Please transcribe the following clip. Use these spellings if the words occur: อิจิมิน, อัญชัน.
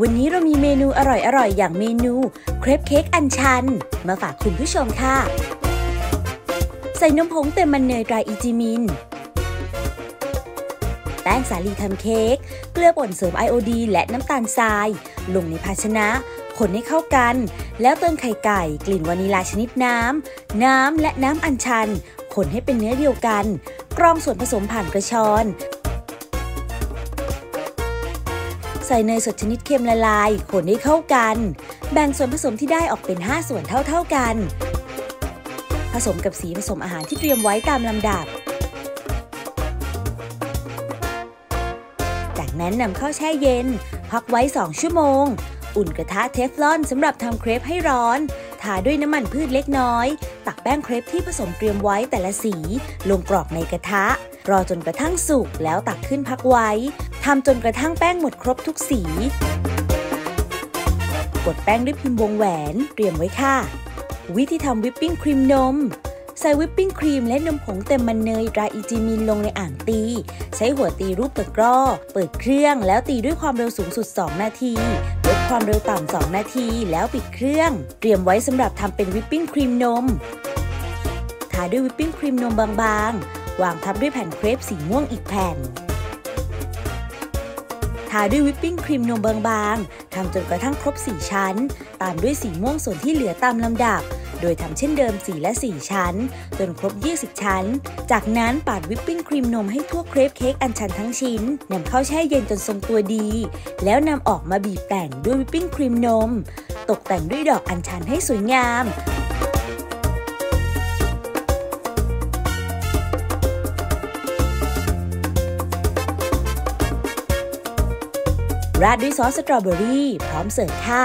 วันนี้เรามีเมนูอร่อยอย่างเมนูเครปเค้กอัญชันมาฝากคุณผู้ชมค่ะใส่นมผงเติมมันเนยตราอิจิมินแป้งสาลีทำเค้กเกลือป่นเสริมไอโอดีนและน้ำตาลทรายลงในภาชนะคนให้เข้ากันแล้วเติมไข่ไก่กลิ่นวานิลาชนิดน้ำและน้ำอัญชันคนให้เป็นเนื้อเดียวกันกรองส่วนผสมผ่านกระชอนใส่เนยสดชนิดเค็มละลายคนให้เข้ากันแบ่งส่วนผสมที่ได้ออกเป็น5ส่วนเท่ากันผสมกับสีผสมอาหารที่เตรียมไว้ตามลำดับจากนั้นนำเข้าแช่เย็นพักไว้2ชั่วโมงอุ่นกระทะเทฟลอนสำหรับทำเครปให้ร้อนทาด้วยน้ำมันพืชเล็กน้อยตักแป้งเครปที่ผสมเตรียมไว้แต่ละสีลงกรอกในกระทะรอจนกระทั่งสุกแล้วตักขึ้นพักไว้ทำจนกระทั่งแป้งหมดครบทุกสีกดแป้งด้วยพิมพ์วงแหวนเตรียมไว้ค่ะวิธีทำวิปปิ้งครีมนมใส่วิปปิ้งครีมและนมผงเต็มมันเนยตราอิจิมินลงในอ่างตีใช้หัวตีรูปตะกร้อเปิดเครื่องแล้วตีด้วยความเร็วสูงสุด2นาทีลดความเร็วต่ำ2นาทีแล้วปิดเครื่องเตรียมไว้สำหรับทำเป็นวิปปิ้งครีมนมทาด้วยวิปปิ้งครีมนมบางๆวางทับด้วยแผ่นเครปสีม่วงอีกแผ่นทาด้วยวิปปิ้งครีมนมบางๆทำจนกระทั่งครบ4ชั้นตามด้วยสีม่วงส่วนที่เหลือตามลำดับโดยทำเช่นเดิม4และ4ชั้นจนครบ20ชั้นจากนั้นปาดวิปปิ้งครีมนมให้ทั่วเครปเค้กอัญชันทั้งชิ้นนำเข้าแช่เย็นจนทรงตัวดีแล้วนำออกมาบีบแต่งด้วยวิปปิ้งครีมนมตกแต่งด้วยดอกอัญชันให้สวยงามราดด้วยซอสสตรอเบอรี่พร้อมเสิร์ฟค่ะ